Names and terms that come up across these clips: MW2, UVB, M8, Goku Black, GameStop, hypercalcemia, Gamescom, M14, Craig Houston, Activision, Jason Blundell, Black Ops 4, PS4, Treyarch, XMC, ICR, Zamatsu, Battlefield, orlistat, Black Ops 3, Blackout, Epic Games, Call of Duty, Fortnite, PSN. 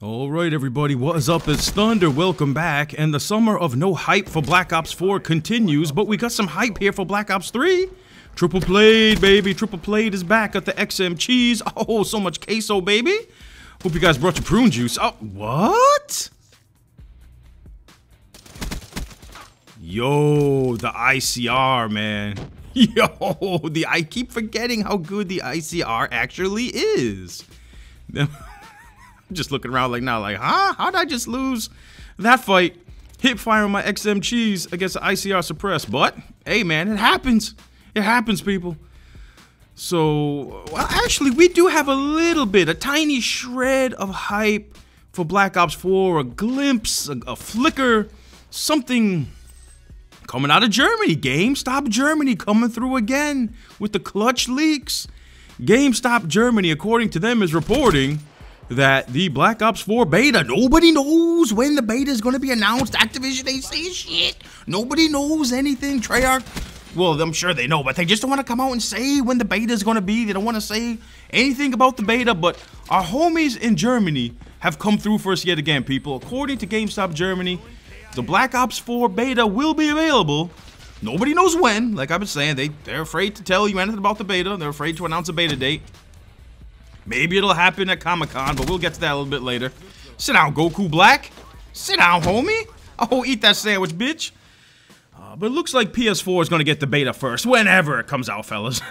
Alright everybody, what is up? It's Thunder, welcome back, and the summer of no hype for Black Ops 4 continues, but we got some hype here for Black Ops 3! Triple Played, baby, Triple Played is back at the XMC's, oh, so much queso, baby! Hope you guys brought your prune juice, oh, what? Yo, the ICR, man. Yo, I keep forgetting how good the ICR actually is. Just looking around like now, like, huh? How'd I just lose that fight? Hip firing my XM cheese against the ICR suppressed. But hey, man, it happens. It happens, people. So, well, actually, we do have a little bit, a tiny shred of hype for Black Ops 4, a glimpse, a flicker, something coming out of Germany. GameStop Germany coming through again with the clutch leaks. GameStop Germany, according to them, is reporting that the Black Ops 4 beta, nobody knows when the beta is going to be announced. Activision ain't saying shit. Nobody knows anything. Treyarch, well, I'm sure they know, but they just don't want to come out and say when the beta is going to be. They don't want to say anything about the beta, but our homies in Germany have come through for us yet again, people. According to GameStop Germany, the Black Ops 4 beta will be available. Nobody knows when. Like I've been saying, they're afraid to tell you anything about the beta. They're afraid to announce a beta date. Maybe it'll happen at Comic-Con, but we'll get to that a little bit later. Sit down, Goku Black. Sit down, homie. Oh, eat that sandwich, bitch. But it looks like PS4 is going to get the beta first, whenever it comes out, fellas.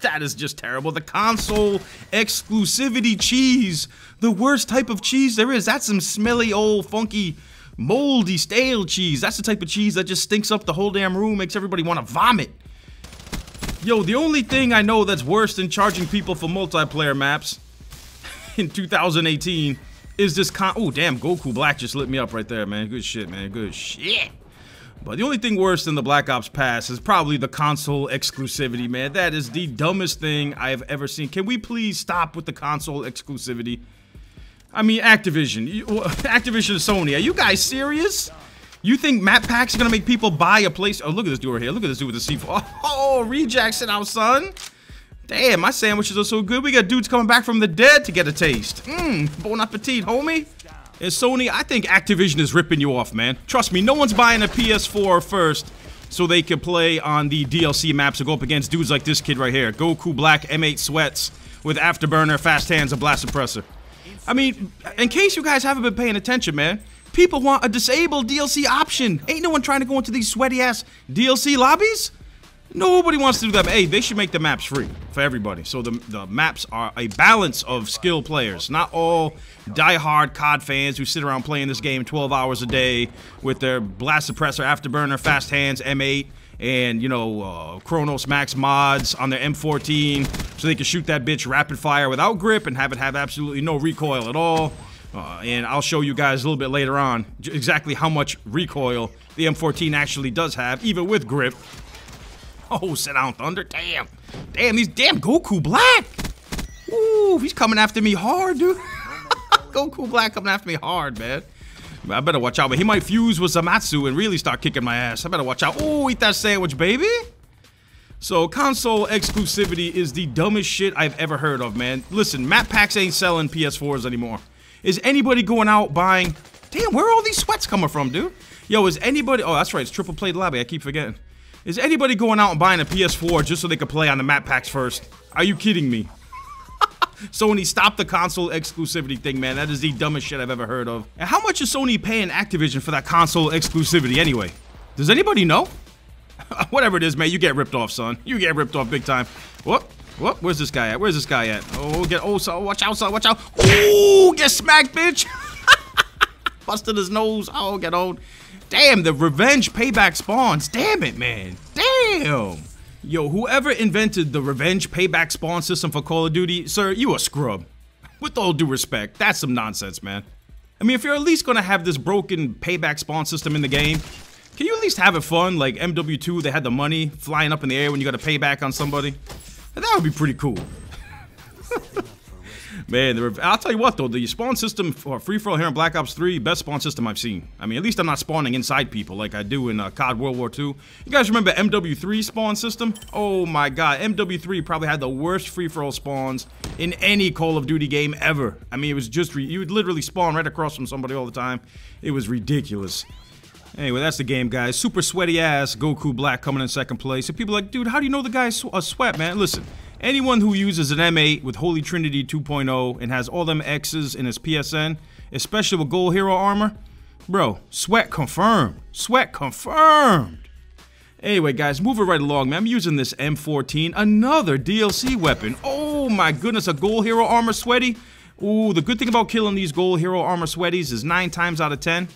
that is just terrible. The console exclusivity cheese. The worst type of cheese there is. That's some smelly, old, funky, moldy, stale cheese. That's the type of cheese that just stinks up the whole damn room, makes everybody want to vomit. Yo, the only thing I know that's worse than charging people for multiplayer maps in 2018 is this oh, damn, Goku Black just lit me up right there, man. Good shit, man. Good shit. But the only thing worse than the Black Ops Pass is probably the console exclusivity, man. That is the dumbest thing I have ever seen. Can we please stop with the console exclusivity? I mean, Activision and Sony, are you guys serious? You think map packs are gonna make people buy a place? Oh, look at this dude right here. Look at this dude with the C4. Oh, Rejackson out, son. Damn, my sandwiches are so good. We got dudes coming back from the dead to get a taste. Mmm, bon appetit, homie. And Sony, I think Activision is ripping you off, man. Trust me, no one's buying a PS4 first so they can play on the DLC maps and go up against dudes like this kid right here. Goku Black M8 sweats with afterburner, fast hands, and blast suppressor. I mean, in case you guys haven't been paying attention, man, people want a disabled DLC option. Ain't no one trying to go into these sweaty-ass DLC lobbies. Nobody wants to do that. Hey, they should make the maps free for everybody. So the maps are a balance of skilled players. Not all die-hard COD fans who sit around playing this game 12 hours a day with their blast suppressor, afterburner, fast hands, M8, and, you know, Chronos Max mods on their M14 so they can shoot that bitch rapid-fire without grip and have it have absolutely no recoil at all. And I'll show you guys a little bit later on exactly how much recoil the M14 actually does have, even with grip. Oh, sit down, Thunder. Damn. Damn, he's damn Goku Black. Ooh, he's coming after me hard, dude. Goku Black coming after me hard, man. I better watch out, but he might fuse with Zamatsu and really start kicking my ass. I better watch out. Ooh, eat that sandwich, baby. So, console exclusivity is the dumbest shit I've ever heard of, man. Listen, map packs ain't selling PS4s anymore. Is anybody going out buying... Damn, where are all these sweats coming from, dude? Yo, is anybody... Oh, that's right. It's Triple Played Lobby. I keep forgetting. Is anybody going out and buying a PS4 just so they could play on the map packs first? Are you kidding me? Sony, stop the console exclusivity thing, man. That is the dumbest shit I've ever heard of. And how much is Sony paying Activision for that console exclusivity anyway? Does anybody know? Whatever it is, man, you get ripped off, son. You get ripped off big time. Whoop. Whoop, where's this guy at? Where's this guy at? Oh, get, oh, so watch out, son, watch out. Ooh, get smacked, bitch. Busted his nose. Oh, get old. Damn, the revenge payback spawns. Damn it, man. Damn. Yo, whoever invented the revenge payback spawn system for Call of Duty, sir, you a scrub. With all due respect, that's some nonsense, man. I mean, if you're at least gonna have this broken payback spawn system in the game, can you at least have it fun? Like MW2, they had the money flying up in the air when you got a payback on somebody. That would be pretty cool. Man, I'll tell you what though, the spawn system for free-for-all here in Black Ops 3, best spawn system I've seen. I mean, at least I'm not spawning inside people like I do in COD World War II. You guys remember MW3 spawn system? Oh my god, MW3 probably had the worst free-for-all spawns in any Call of Duty game ever. I mean, it was just, you would literally spawn right across from somebody all the time. It was ridiculous. Anyway, that's the game, guys. Super sweaty ass Goku Black coming in second place. And people are like, dude, how do you know the guy's a sweat, man? Listen. Anyone who uses an M8 with Holy Trinity 2.0 and has all them X's in his PSN, especially with Gold Hero armor, bro, sweat confirmed. Sweat confirmed. Anyway, guys, moving right along, man. I'm using this M14, another DLC weapon. Oh my goodness, a Gold Hero armor sweaty. Ooh, the good thing about killing these Gold Hero armor sweaties is 9 times out of 10.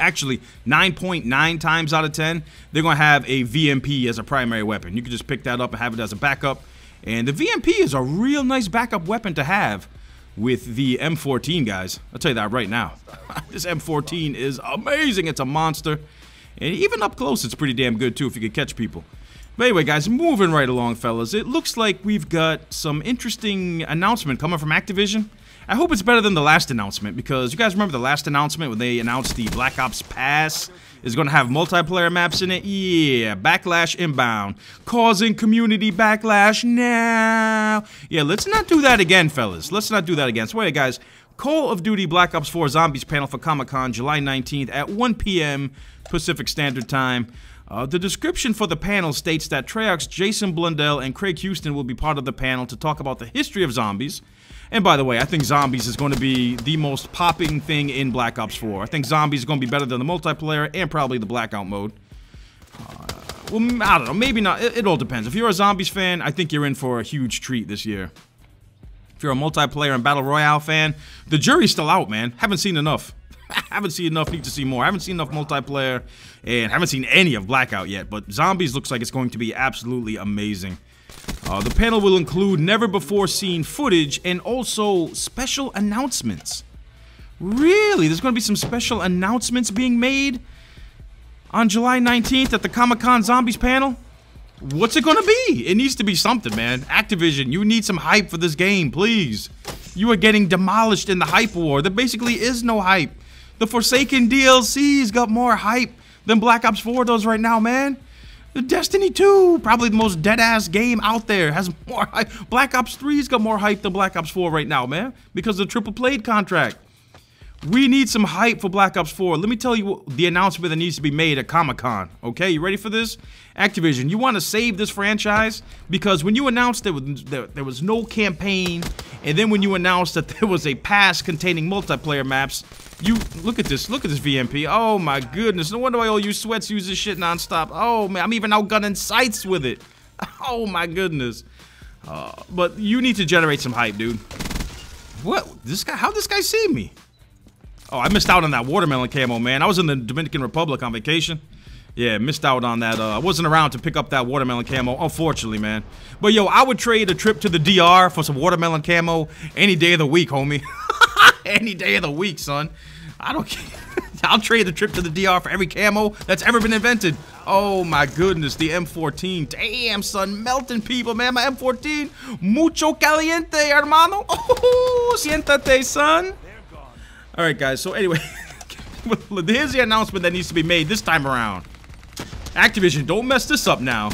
Actually, 9.9 times out of 10, they're going to have a VMP as a primary weapon. You can just pick that up and have it as a backup. And the VMP is a real nice backup weapon to have with the M14, guys. I'll tell you that right now. This M14 is amazing. It's a monster. And even up close, it's pretty damn good, too, if you can catch people. But anyway, guys, moving right along, fellas. It looks like we've got some interesting announcement coming from Activision. I hope it's better than the last announcement, because you guys remember the last announcement when they announced the Black Ops Pass is going to have multiplayer maps in it? Yeah, backlash inbound. Causing community backlash now. Yeah, let's not do that again, fellas. Let's not do that again. So, anyway, guys, Call of Duty Black Ops 4 Zombies panel for Comic-Con July 19th at 1 p.m. Pacific Standard Time. The description for the panel states that Treyarch's Jason Blundell and Craig Houston will be part of the panel to talk about the history of zombies. And by the way, I think zombies is going to be the most popping thing in Black Ops 4. I think zombies is going to be better than the multiplayer and probably the Blackout mode. Well, I don't know. Maybe not. It all depends. If you're a zombies fan, I think you're in for a huge treat this year. If you're a multiplayer and Battle Royale fan, the jury's still out, man. Haven't seen enough. Haven't seen enough. Need to see more. I haven't seen enough multiplayer and haven't seen any of Blackout yet. But zombies looks like it's going to be absolutely amazing. The panel will include never-before-seen footage and also special announcements. Really? There's going to be some special announcements being made on July 19th at the Comic-Con Zombies panel? What's it going to be? It needs to be something, man. Activision, you need some hype for this game, please. You are getting demolished in the hype war. There basically is no hype. The Forsaken DLC's got more hype than Black Ops 4 does right now, man. Destiny 2, probably the most dead-ass game out there, has more hype. Black Ops 3's got more hype than Black Ops 4 right now, man, because of the triple played contract. We need some hype for Black Ops 4. Let me tell you the announcement that needs to be made at Comic-Con, okay? You ready for this? Activision, you want to save this franchise? Because when you announced there was no campaign, and then when you announced that there was a pass containing multiplayer maps, you, look at this VMP. Oh my goodness, no wonder why all you sweats use this shit nonstop. Oh man, I'm even outgunning sites with it. Oh my goodness. But you need to generate some hype, dude. What, this guy, how'd this guy see me? Oh, I missed out on that watermelon camo, man. I was in the Dominican Republic on vacation. Yeah, missed out on that. I wasn't around to pick up that watermelon camo, unfortunately, man. But yo, I would trade a trip to the DR for some watermelon camo any day of the week, homie. Any day of the week, son. I don't care. I'll trade the trip to the DR for every camo that's ever been invented. Oh my goodness, the M14. Damn, son, melting people, man. My M14, mucho caliente, hermano. Oh, siéntate, son. All right, guys. So anyway, here's the announcement that needs to be made this time around. Activision, don't mess this up now.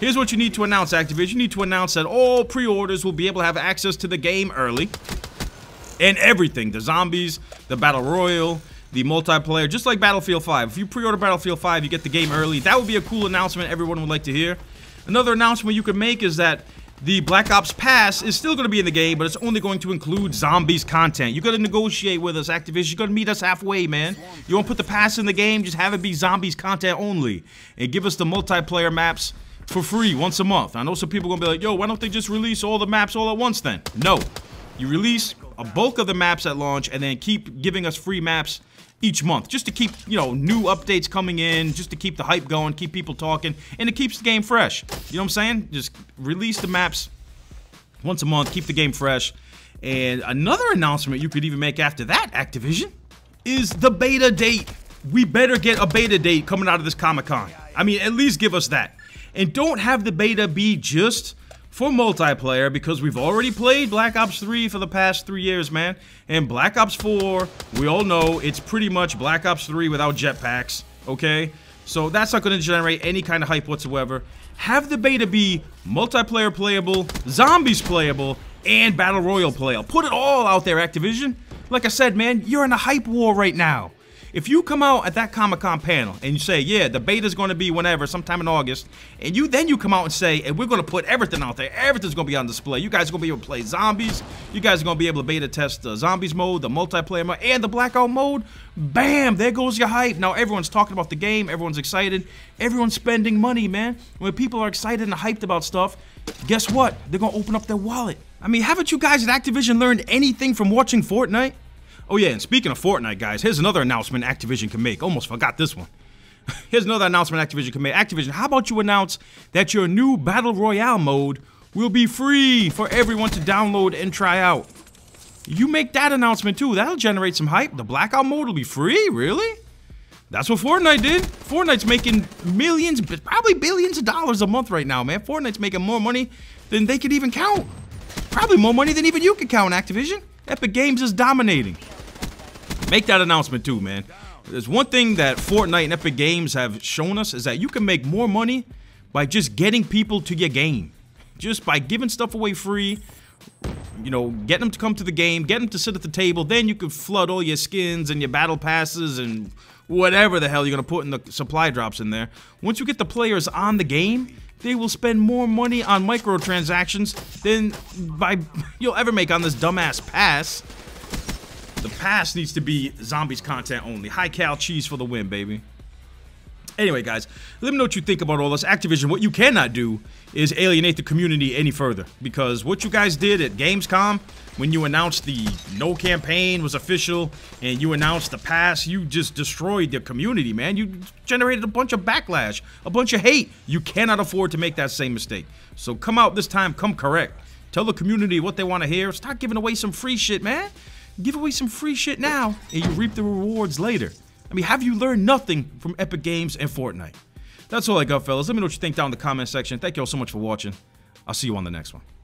Here's what you need to announce, Activision. You need to announce that all pre-orders will be able to have access to the game early. And everything, the zombies, the battle royale, the multiplayer, just like Battlefield 5. If you pre-order Battlefield 5, you get the game early. That would be a cool announcement everyone would like to hear. Another announcement you could make is that the Black Ops Pass is still going to be in the game, but it's only going to include zombies content. You got to negotiate with us, Activision. You got to meet us halfway, man. You want to put the pass in the game, just have it be zombies content only. And give us the multiplayer maps for free once a month. I know some people are going to be like, yo, why don't they just release all the maps all at once then? No. You release a bulk of the maps at launch and then keep giving us free maps each month. Just to keep, you know, new updates coming in, just to keep the hype going, keep people talking, and it keeps the game fresh. You know what I'm saying? Just release the maps once a month, keep the game fresh. And another announcement you could even make after that, Activision, is the beta date. We better get a beta date coming out of this Comic-Con. I mean, at least give us that. And don't have the beta be just for multiplayer because we've already played Black Ops 3 for the past 3 years, man. And Black Ops 4, we all know it's pretty much Black Ops 3 without jetpacks, okay? So that's not going to generate any kind of hype whatsoever. Have the beta be multiplayer playable, zombies playable, and Battle Royale playable. Put it all out there, Activision. Like I said, man, you're in a hype war right now. If you come out at that Comic-Con panel and you say, yeah, the beta's going to be whenever, sometime in August, and then you come out and say, and we're going to put everything out there, everything's going to be on display. You guys are going to be able to play zombies. You guys are going to be able to beta test the zombies mode, the multiplayer mode, and the blackout mode. Bam! There goes your hype. Now everyone's talking about the game. Everyone's excited. Everyone's spending money, man. When people are excited and hyped about stuff, guess what? They're going to open up their wallet. I mean, haven't you guys at Activision learned anything from watching Fortnite? Oh yeah, and speaking of Fortnite, guys, here's another announcement Activision can make. Almost forgot this one. Here's another announcement Activision can make. Activision, how about you announce that your new Battle Royale mode will be free for everyone to download and try out? You make that announcement too. That'll generate some hype. The Blackout mode will be free? Really? That's what Fortnite did. Fortnite's making millions, probably billions of dollars a month right now, man. Fortnite's making more money than they could even count. Probably more money than even you could count, Activision. Epic Games is dominating. Make that announcement too, man. There's one thing that Fortnite and Epic Games have shown us is that you can make more money by just getting people to your game. Just by giving stuff away free, you know, getting them to come to the game, getting them to sit at the table, then you can flood all your skins and your battle passes and whatever the hell you're gonna put in the supply drops in there. Once you get the players on the game, they will spend more money on microtransactions than you'll ever make on this dumbass pass. The pass needs to be zombies content only. High-cal cheese for the win, baby. Anyway, guys, let me know what you think about all this. Activision, what you cannot do is alienate the community any further. Because what you guys did at Gamescom, when you announced the no campaign was official, and you announced the pass, you just destroyed the community, man. You generated a bunch of backlash, a bunch of hate. You cannot afford to make that same mistake. So come out this time, come correct. Tell the community what they want to hear. Start giving away some free shit, man. Give away some free shit now, and you reap the rewards later. I mean, have you learned nothing from Epic Games and Fortnite? That's all I got, fellas. Let me know what you think down in the comment section. Thank you all so much for watching. I'll see you on the next one.